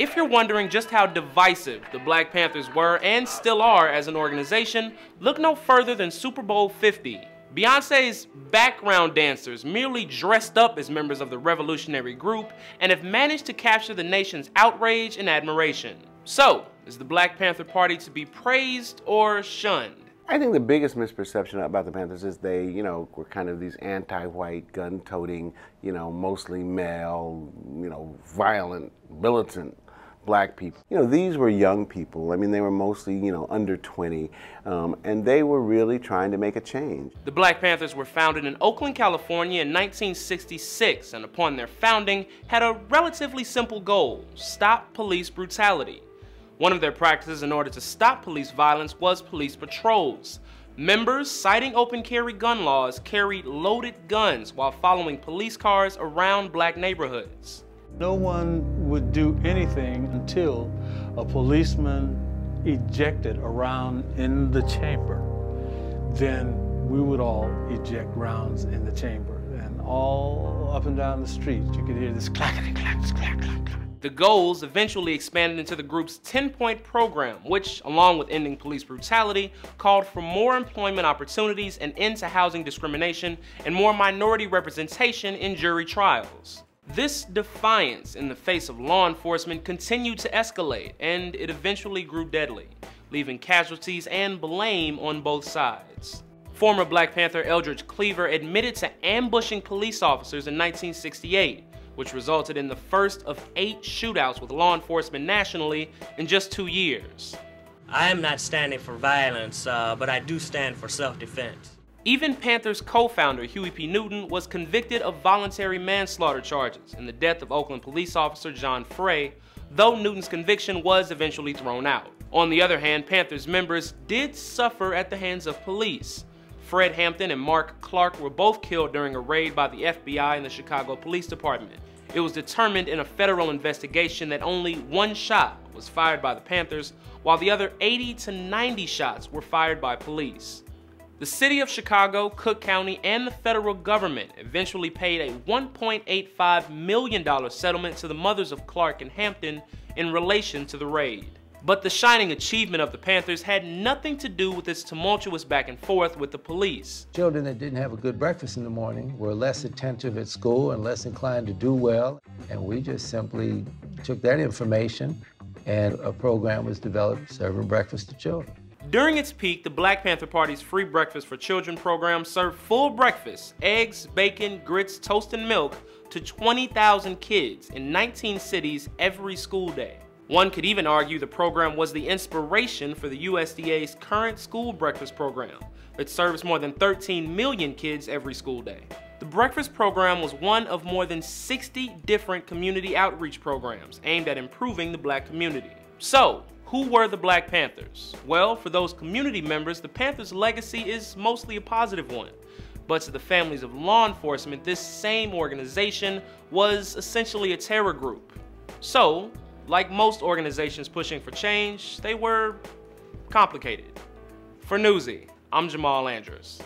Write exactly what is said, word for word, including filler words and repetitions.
If you're wondering just how divisive the Black Panthers were and still are as an organization, look no further than Super Bowl fifty. Beyonce's background dancers merely dressed up as members of the revolutionary group and have managed to capture the nation's outrage and admiration. So, is the Black Panther Party to be praised or shunned? I think the biggest misperception about the Panthers is they, you know, were kind of these anti-white, gun-toting, you know, mostly male, you know, violent, militant Black people. You know, these were young people. I mean, they were mostly, you know, under twenty, um, and they were really trying to make a change. The Black Panthers were founded in Oakland, California in nineteen sixty-six, and upon their founding, had a relatively simple goal: stop police brutality. One of their practices in order to stop police violence was police patrols. Members citing open carry gun laws carried loaded guns while following police cars around Black neighborhoods. No one would do anything until a policeman ejected around in the chamber. Then we would all eject rounds in the chamber. And all up and down the street, you could hear this clackety clack, clack, clack, clack. The goals eventually expanded into the group's ten-point program, which, along with ending police brutality, called for more employment opportunities, an end to housing discrimination, and more minority representation in jury trials. This defiance in the face of law enforcement continued to escalate, and it eventually grew deadly, leaving casualties and blame on both sides. Former Black Panther Eldridge Cleaver admitted to ambushing police officers in nineteen sixty-eight, which resulted in the first of eight shootouts with law enforcement nationally in just two years. I am not standing for violence, uh, but I do stand for self-defense. Even Panthers co-founder Huey P. Newton was convicted of voluntary manslaughter charges in the death of Oakland police officer John Frey, though Newton's conviction was eventually thrown out. On the other hand, Panthers members did suffer at the hands of police. Fred Hampton and Mark Clark were both killed during a raid by the F B I and the Chicago Police Department. It was determined in a federal investigation that only one shot was fired by the Panthers, while the other eighty to ninety shots were fired by police. The city of Chicago, Cook County, and the federal government eventually paid a one point eight five million dollar settlement to the mothers of Clark and Hampton in relation to the raid. But the shining achievement of the Panthers had nothing to do with this tumultuous back and forth with the police. Children that didn't have a good breakfast in the morning were less attentive at school and less inclined to do well, and we just simply took that information and a program was developed serving breakfast to children. During its peak, the Black Panther Party's Free Breakfast for Children program served full breakfast, eggs, bacon, grits, toast, and milk to twenty thousand kids in nineteen cities every school day. One could even argue the program was the inspiration for the U S D A's current school breakfast program that serves more than thirteen million kids every school day. The breakfast program was one of more than sixty different community outreach programs aimed at improving the Black community. So, who were the Black Panthers? Well, for those community members, the Panthers' legacy is mostly a positive one. But to the families of law enforcement, this same organization was essentially a terror group. So, like most organizations pushing for change, they were complicated. For Newsy, I'm Jamal Andress.